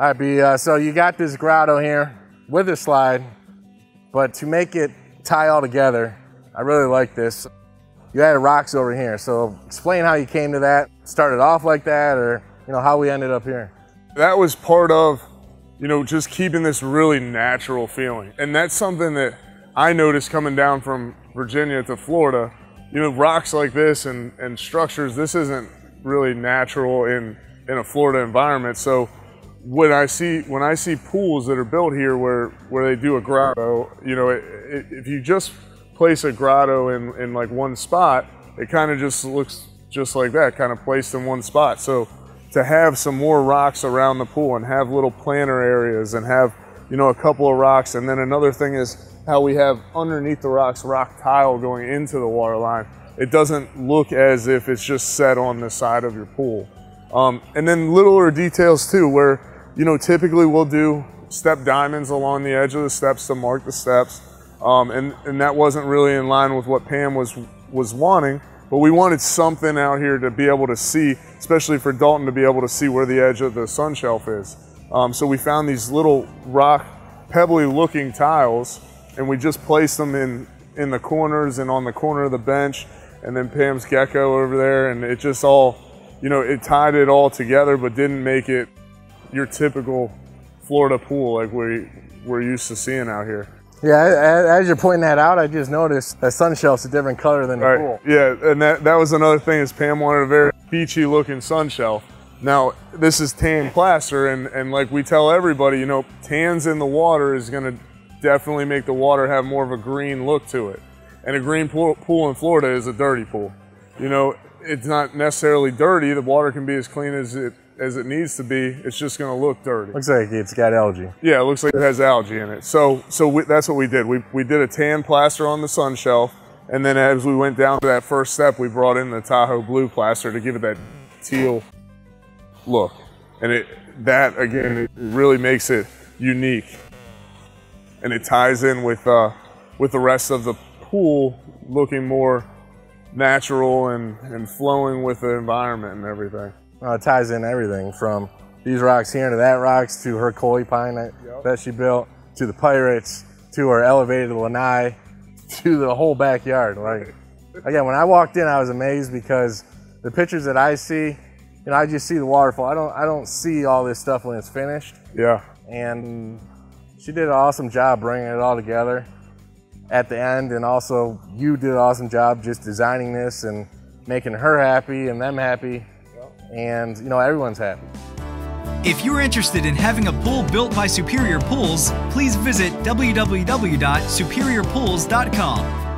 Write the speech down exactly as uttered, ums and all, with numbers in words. All right, B, uh, so you got this grotto here with a slide, but to make it tie all together, I really like this. You added rocks over here, so explain how you came to that. Started off like that, or you know how we ended up here. That was part of, you know, just keeping this really natural feeling. And that's something that I noticed coming down from Virginia to Florida. You know, rocks like this and, and structures, this isn't really natural in, in a Florida environment. So when I see when I see pools that are built here where, where they do a grotto, you know, it, it, if you just place a grotto in, in like one spot, it kind of just looks just like that, kind of placed in one spot. So to have some more rocks around the pool and have little planter areas and have, you know, a couple of rocks, and then another thing is how we have underneath the rocks rock tile going into the water line. It doesn't look as if it's just set on the side of your pool. Um, and then littler details too, where, you know, typically we'll do step diamonds along the edge of the steps to mark the steps. Um, and, and that wasn't really in line with what Pam was, was wanting, but we wanted something out here to be able to see, especially for Dalton to be able to see where the edge of the sun shelf is. Um, so we found these little rock, pebbly looking tiles, and we just placed them in, in the corners and on the corner of the bench, and then Pam's gecko over there, and it just all, you know, it tied it all together, but didn't make it your typical Florida pool like we, we're used to seeing out here. Yeah, as you're pointing that out, I just noticed that sun shelf's a different color than the right. pool. Yeah, and that, that was another thing, is Pam wanted a very beachy looking sun shelf. Now, this is tan plaster, and, and like we tell everybody, you know, tans in the water is gonna definitely make the water have more of a green look to it. And a green pool, pool in Florida is a dirty pool. You know, it's not necessarily dirty, the water can be as clean as it as it needs to be, it's just gonna look dirty. Looks like it's got algae. Yeah, it looks like it has algae in it. So so we, that's what we did. We, we did a tan plaster on the sun shelf, and then as we went down to that first step, we brought in the Tahoe blue plaster to give it that teal look. And it that, again, it really makes it unique. And it ties in with, uh, with the rest of the pool looking more natural and, and flowing with the environment and everything. Uh, it ties in everything from these rocks here to that rocks to her koi pine that, yep. that she built, to the pirates, to her elevated lanai, to the whole backyard. Like, again, when I walked in, I was amazed because the pictures that I see, you know, I just see the waterfall. I don't, I don't see all this stuff when it's finished. Yeah. And she did an awesome job bringing it all together at the end, and also you did an awesome job just designing this and making her happy and them happy. And, you know, everyone's happy. If you're interested in having a pool built by Superior Pools, please visit w w w dot superior pools dot com.